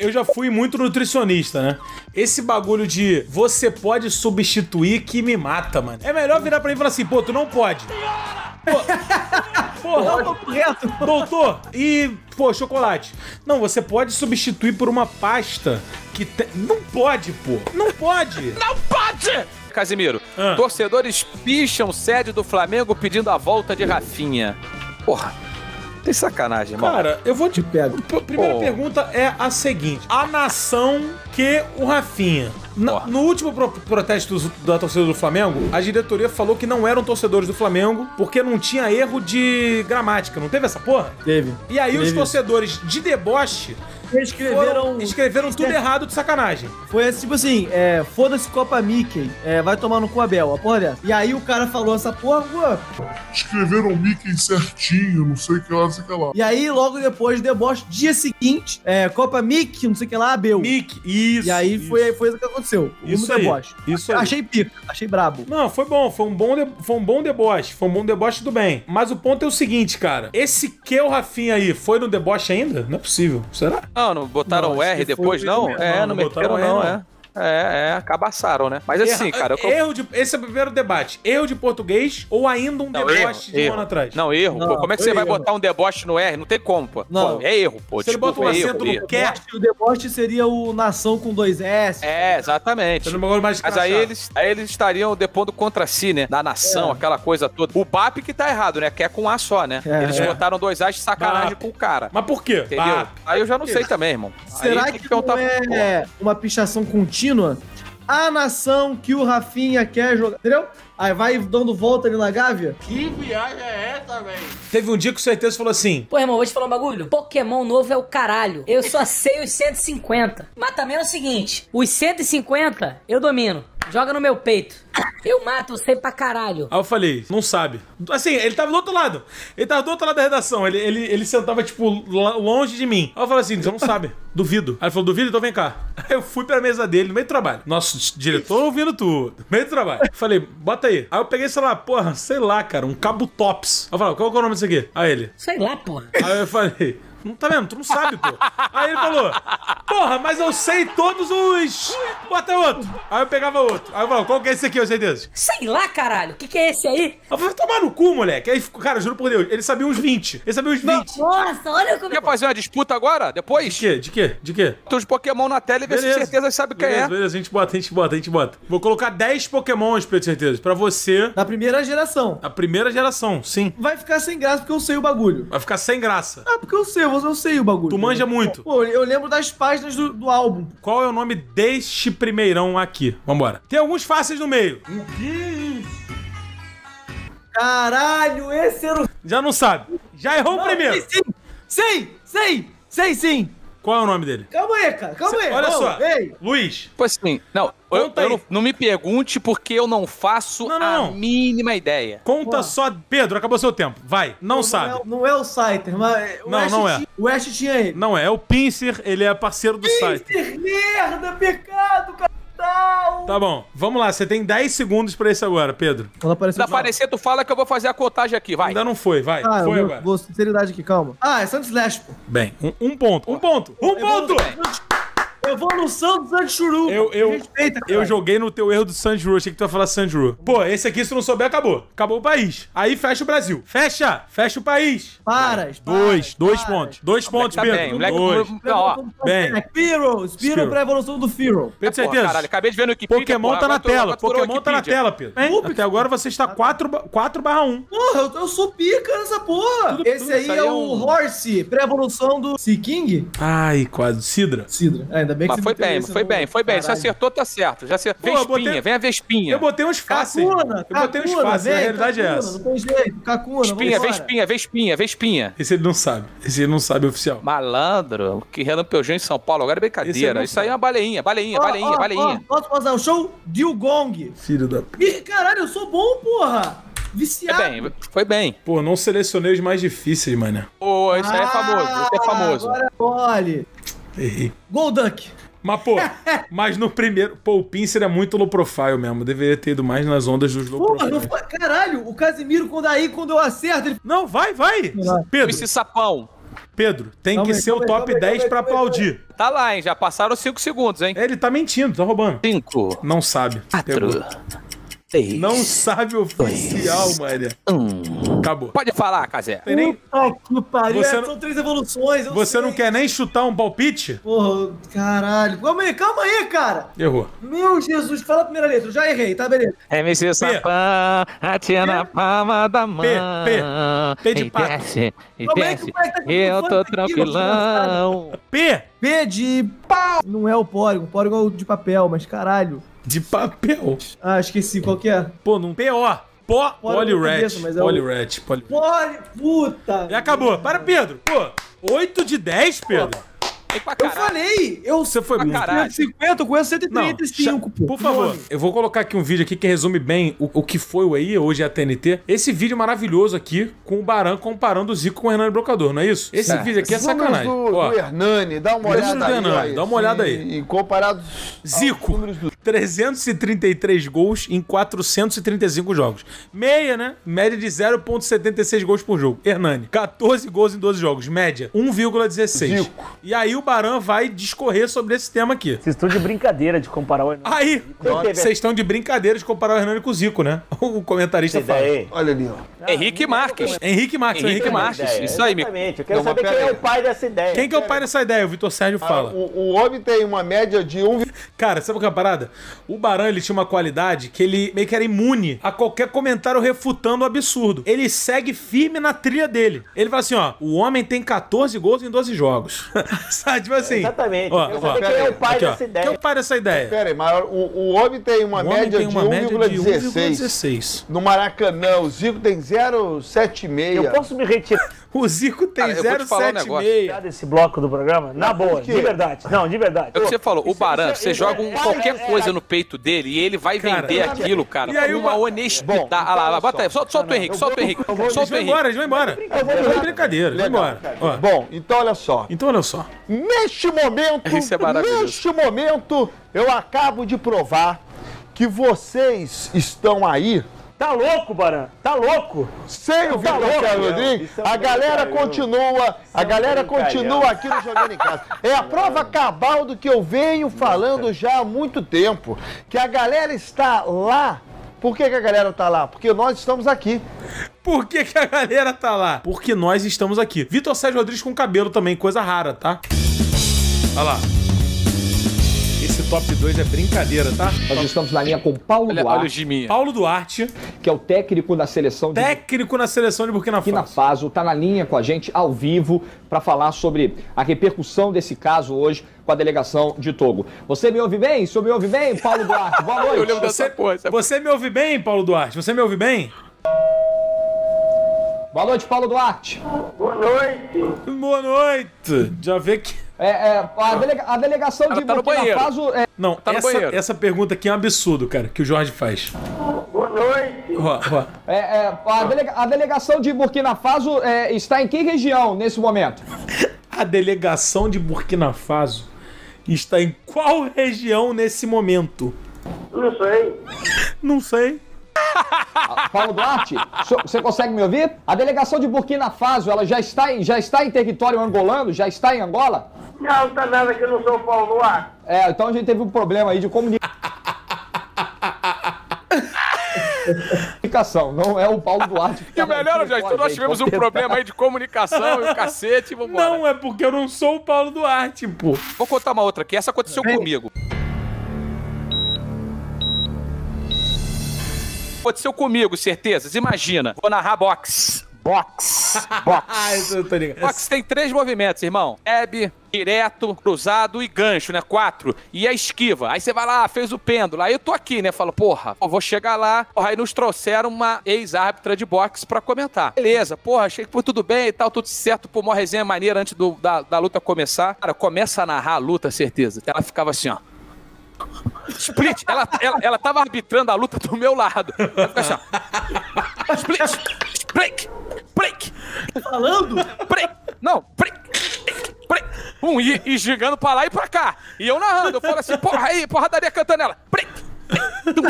Eu já fui muito nutricionista, né? Esse bagulho de você pode substituir que me mata, mano. É melhor virar pra mim e falar assim, pô, tu não pode. Porra, doutor, e, pô, chocolate. Não, você pode substituir por uma pasta que tem... Não pode, pô. Não pode. Não pode! Casimiro, torcedores picham sede do Flamengo pedindo a volta de Rafinha. Porra, tem sacanagem, mano. Cara, eu vou te pegar. Primeira pergunta é a seguinte. A nação que o Rafinha... No último protesto da torcida do Flamengo, a diretoria falou que não eram torcedores do Flamengo porque não tinha erro de gramática. Não teve essa porra? Teve. E aí os torcedores de deboche... Escreveram tudo errado de sacanagem. Foi tipo assim, foda-se Copa Mickey, vai tomar no cu Abel, a porra dessa. E aí o cara falou essa porra, escreveram Mickey certinho, não sei o que lá, não sei o que lá. E aí logo depois, deboche, dia seguinte, Copa Mickey, não sei o que lá, Abel. Mickey, isso. E aí foi isso que aconteceu. Isso aí, deboche. Isso aí. Achei pica, achei brabo. Não, foi bom, foi um bom deboche, do bem. Mas o ponto é o seguinte, cara, esse que o Rafinha aí foi no deboche ainda? Não é possível, será? Não, não botaram o R depois, não? É, não meteram não, é. Cabaçaram, né? Mas assim, cara... Esse é o primeiro debate. Erro de português ou ainda um deboche de um ano atrás? Não, erro. Pô, como é que você vai botar um deboche no R? Não tem como, pô. Não. É erro, pô. Se ele bota um acento no quer... O deboche seria o nação com dois S. É, exatamente. Mas aí eles estariam depondo contra si, né? Da nação, aquela coisa toda. O BAP que tá errado, né? Que é com A só, né? Eles botaram dois A's de sacanagem com o cara. Mas por quê? Entendeu? Aí eu já não sei também, irmão. Será que não é uma pichação contínua? A nação que o Rafinha quer jogar, entendeu? Aí vai dando volta ali na Gávea. Que viagem é essa, velho? Teve um dia que com certeza falou assim... Pô, irmão, vou te falar um bagulho. Pokémon novo é o caralho. Eu só sei os 150. Mas também é o seguinte, os 150 eu domino. Joga no meu peito. Eu mato, sei pra caralho. Aí eu falei, não sabe. Assim, ele tava do outro lado. Ele tava do outro lado da redação. Ele sentava, tipo, longe de mim. Aí eu falei assim, você não sabe. Duvido. Aí ele falou, duvido? Então vem cá. Aí eu fui pra mesa dele, no meio do trabalho. Nosso diretor ouvindo tudo. No meio do trabalho. Falei, bota aí. Aí eu peguei, sei lá, porra, sei lá, cara, um Cabo Tops. Aí eu falei, qual é o nome disso aqui? Aí ele... Sei lá, porra. Aí eu falei... Não tá vendo? Tu não sabe, pô. Aí ele falou, porra, mas eu sei todos os... Bota outro. Aí eu pegava outro. Aí eu falava, qual que é esse aqui, eu sei desse? Sei lá, caralho. O que é esse aí? Eu falei, tomar no cu, moleque. Aí, cara, juro por Deus, ele sabia uns 20. Ele sabia uns 20. Nossa, olha como... Quer fazer uma disputa agora? Depois? De quê? De quê? De quê? Tem uns Pokémon na tela e vê se certeza sabe quem é. Beleza, a gente bota. Vou colocar 10 Pokémons, pra ter certeza, pra você. Na primeira geração. A primeira geração, sim. Vai ficar sem graça porque eu sei o bagulho. Vai ficar sem graça. Ah, porque eu sei. Eu sei o bagulho. Tu manja muito. Pô, eu lembro das páginas do álbum. Qual é o nome deste primeirão aqui? Vambora. Tem alguns fáceis no meio. O que? Caralho, esse era o... Já não sabe. Já errou o primeiro. Sei sim. Qual é o nome dele? Calma aí, cara. Calma aí. Olha só. Ei. Luiz. Tipo assim, não... Eu não me pergunte porque eu não faço a mínima ideia. Conta só, Pedro, acabou seu tempo. Vai, não sabe. Não é o Scyther, mas o Ash tinha ele. Não é o Pinsir, ele é parceiro do Scyther. Pinsir, merda, pecado, cara. Tá bom, vamos lá, você tem 10 segundos pra esse agora, Pedro. Quando aparecer, tu fala que eu vou fazer a contagem aqui, vai. Ainda não foi, vai. Ah, foi agora. Vou sinceridade aqui, calma. Ah, é Santos Slash, pô. Bem, um ponto! Eu vou no Santos antes Churu. Eu joguei no teu erro do Santos Churu. Achei que tu ia falar Santos Churu. Pô, esse aqui, se não souber, acabou. Acabou o país. Aí fecha o Brasil. Fecha o país. Dois pontos. Dois pontos, Pedro. Spearow pra evolução do Fearow. Pedro, certeza. Caralho, acabei de ver no Wikipedia. Pokémon tá na tela. Pokémon tá na tela, Pedro. Até agora você está 4/1. Porra, eu sou pica nessa porra. Esse aí é o Horse, pré-evolução do Seaking. Ai, quase. Sidra. Mas foi bem. Se acertou, tá certo. Já acertou. Vem a Vespinha. Eu botei uns fáceis. Kakuna, a realidade é essa. Não tem jeito. Kakuna, Vespinha. Esse ele não sabe, oficial. Malandro, o que relampejou em São Paulo. Agora é brincadeira. Isso aí é uma baleinha. Posso passar o show? Dilgong. Filho da p... Caralho, eu sou bom, porra. Viciado. Foi bem. Pô, não selecionei os mais difíceis, mano. Pô, isso aí é famoso. Isso é famoso. Agora olhe. Errei. Gol Dunk. Mas, pô, no primeiro... Pô, o Pinsir é muito low profile mesmo. Deveria ter ido mais nas ondas dos low profile. Caralho, o Casimiro, quando eu acerto... Ele... Não, vai. Pedro. Esse sapão. Pedro, tem não, que ser o top 10 pra aplaudir. Tá lá, hein? Já passaram 5 segundos, hein? Ele tá mentindo, tá roubando. 5. Não sabe. 4. 6. Não sabe oficial, mano. 1. Acabou. Pode falar, Cazé. Puta nem... que pariu. Você não... São 3 evoluções. Você não quer nem chutar um palpite? Porra, caralho. Calma aí, cara. Errou. Meu Jesus, fala a primeira letra. Eu já errei, tá, beleza. MC Sapã, atinha na palma da mão. P de pato. Como é que o pai tá com eu tô tranquilão. P de pau. Não é o Porygon. O Porygon é o de papel, mas caralho. De papel? Ah, esqueci. Qual que é? Pô, num P.O. Polyrat. Puta! E acabou. Para, Pedro. Pô, 8 de 10, Pedro. Eu falei! Você foi muito. 150, eu conheço 135, pô. Por favor, eu vou colocar aqui um vídeo aqui que resume bem o que foi o EI, hoje é a TNT. Esse vídeo maravilhoso aqui com o Baran comparando o Zico com o Hernani Brocador, não é isso? Esse vídeo aqui é sacanagem. Do Hernani, dá uma olhada aí. Dá uma olhada aí. E comparado Zico, 333 gols em 435 jogos. Meia, né? Média de 0,76 gols por jogo. Hernani, 14 gols em 12 jogos. Média, 1,16. Zico. E aí o Baran vai discorrer sobre esse tema aqui. Vocês estão de brincadeira de comparar o Hernani. Aí, vocês estão de brincadeira de comparar o Hernani com o Zico, né? O comentarista fala. Olha ali, ó. Henrique Marques. Isso aí, exatamente. Eu quero saber quem é o pai dessa ideia. Quem que é o pai dessa ideia? O Vitor Sérgio fala. O homem tem uma média de 1... Cara, sabe qual é a parada? O Baran, ele tinha uma qualidade que ele meio que era imune a qualquer comentário refutando o absurdo. Ele segue firme na trilha dele. Ele fala assim, ó, o homem tem 14 gols em 12 jogos. Sabe, tipo assim. Exatamente. Ó, eu sei que é o pai dessa ideia. Quem é o pai dessa ideia? Pera aí, mas o homem tem uma média de 1,16. No Maracanã, o Zico tem 0,76. Eu posso me retirar? O Zico tem 0,76. Desse bloco do programa? Na boa, de verdade. Não, de verdade. É o que você falou, o Baran, você joga qualquer coisa no peito dele e ele vai vender aquilo, cara. E aí uma honestidade. Ah lá, bota aí. Solta o Henrique, solta o Henrique. Eles vão embora. É brincadeira, vai embora. Bom, então olha só. Neste momento, eu acabo de provar que vocês estão aí. Tá louco, Baran? Tá louco? Sem o Vitor Sérgio Rodrigues, a galera continua aqui no Jogando em Casa. É a prova cabal do que eu venho falando já há muito tempo, que a galera está lá. Por que a galera tá lá? Porque nós estamos aqui. Por que a galera tá lá? Porque nós estamos aqui. Vitor Sérgio Rodrigues com cabelo também, coisa rara, tá? Olha lá. Esse top 2 é brincadeira, tá? Nós estamos na linha com Paulo Duarte. Paulo Duarte, que é o técnico da seleção de... Técnico na seleção de Burkina Faso. Burkina Faso tá na linha com a gente ao vivo para falar sobre a repercussão desse caso hoje com a delegação de Togo. Você me ouve bem? Você me ouve bem, Paulo Duarte? Boa noite. Eu lembro dessa coisa. Você me ouve bem, Paulo Duarte? Você me ouve bem? Boa noite, Paulo Duarte. Boa noite. Boa noite. Já vê que... a delegação de Burkina Faso... Não, tá essa pergunta aqui é um absurdo, cara, que o Jorge faz. Boa noite. A delegação de Burkina Faso está em que região nesse momento? A delegação de Burkina Faso está em qual região nesse momento? Não sei. Não sei. Paulo Duarte, você consegue me ouvir? A delegação de Burkina Faso, ela já está em território angolano? Já está em Angola? Não, não tá nada que eu não sou o Paulo Duarte. Então a gente teve um problema aí de comunicação. Não é o Paulo Duarte. E melhor, já então nós tivemos um problema aí de comunicação e o cacete, vambora. Não, é porque eu não sou o Paulo Duarte, pô. Vou contar uma outra aqui, essa aconteceu comigo. Aconteceu comigo, certezas. Imagina, vou narrar boxe. Boxe. Boxe tem 3 movimentos, irmão. Jab, direto, cruzado e gancho, né? 4. E a esquiva. Aí você vai lá, fez o pêndulo. Aí eu tô aqui, né? Falo, porra, eu vou chegar lá. Porra, aí nos trouxeram uma ex-árbitra de boxe pra comentar. Beleza, porra, achei que foi tudo bem e tal, tudo certo. Pô, uma resenha maneira antes da luta começar. Cara, começa a narrar a luta, certeza. Ela ficava assim, ó. Split, ela tava arbitrando a luta do meu lado. Ela ficava assim, ó. Split, break. Falando? Break, não, break. E gigando pra lá e pra cá. E eu narrando, eu falo assim, porra, aí, porradaria cantando ela. Break, tum.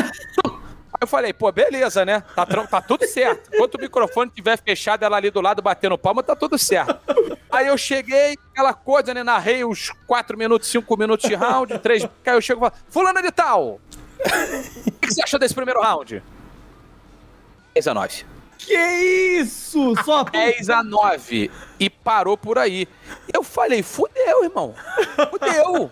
Eu falei, pô, beleza, né? Tá tudo certo. Enquanto o microfone estiver fechado, ela ali do lado batendo palma, tá tudo certo. Aí eu cheguei, aquela coisa, né? Narrei uns 4 minutos, 5 minutos de round, 3. Aí eu chego e falo, fulano de tal, o que você achou desse primeiro round? 10-9. Que isso? Só 10-9. E parou por aí. Eu falei, fudeu, irmão. Fudeu.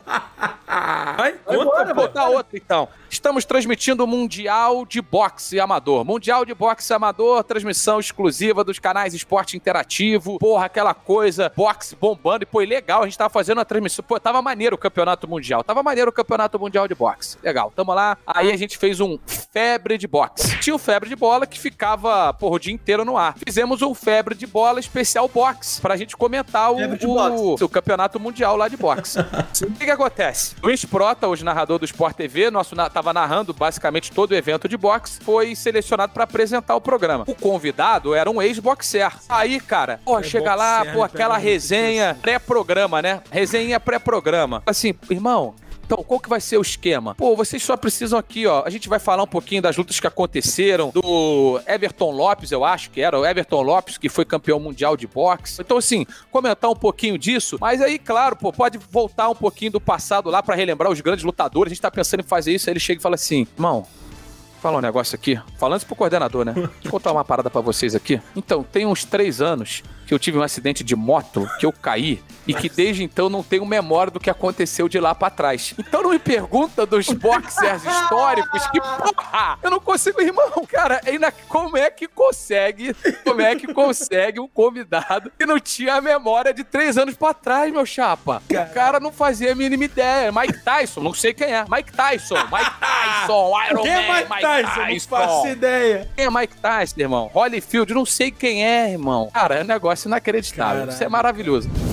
Vai botar outro, então. Estamos transmitindo o Mundial de Boxe Amador. Mundial de Boxe Amador, transmissão exclusiva dos canais Esporte Interativo. Porra, aquela coisa, boxe bombando. E, pô, legal, a gente tava fazendo uma transmissão. Pô, tava maneiro o Campeonato Mundial. Tava maneiro o Campeonato Mundial de Boxe. Legal, tamo lá. Aí a gente fez um febre de boxe. Tinha o febre de bola que ficava, porra, o dia inteiro no ar. Fizemos um febre de bola especial boxe, pra gente comentar o Campeonato Mundial lá de boxe. O que acontece? Luiz Prota, hoje narrador do Sport TV, nosso tava narrando basicamente todo o evento de boxe, foi selecionado pra apresentar o programa. O convidado era um ex-boxer. Aí, cara, pô, chega lá, pô, aquela resenha pré-programa, né? Resenha pré-programa. Assim, irmão, então, qual que vai ser o esquema? Pô, vocês só precisam aqui, ó, a gente vai falar um pouquinho das lutas que aconteceram, do Everton Lopes, eu acho que era, o Everton Lopes, que foi campeão mundial de boxe. Então, assim, comentar um pouquinho disso, mas aí, claro, pô, pode voltar um pouquinho do passado lá pra relembrar os grandes lutadores, a gente tá pensando em fazer isso, aí ele chega e fala assim, irmão, falar um negócio aqui, falando isso pro coordenador, né? Deixa eu contar uma parada pra vocês aqui. Então, tem uns 3 anos que eu tive um acidente de moto, que eu caí, e que desde então não tenho memória do que aconteceu de lá pra trás. Então não me pergunta dos boxers históricos, que porra! Eu não consigo, irmão. Cara, ainda como é que consegue um convidado que não tinha a memória de 3 anos pra trás, meu chapa? O cara não fazia a mínima ideia. Mike Tyson, não sei quem é. Mike Tyson, Iron Man, Mike Tyson, não faço ideia. Quem é Mike Tyson, irmão? Holyfield, não sei quem é, irmão. Cara, é um negócio inacreditável. Caraca. Isso é maravilhoso.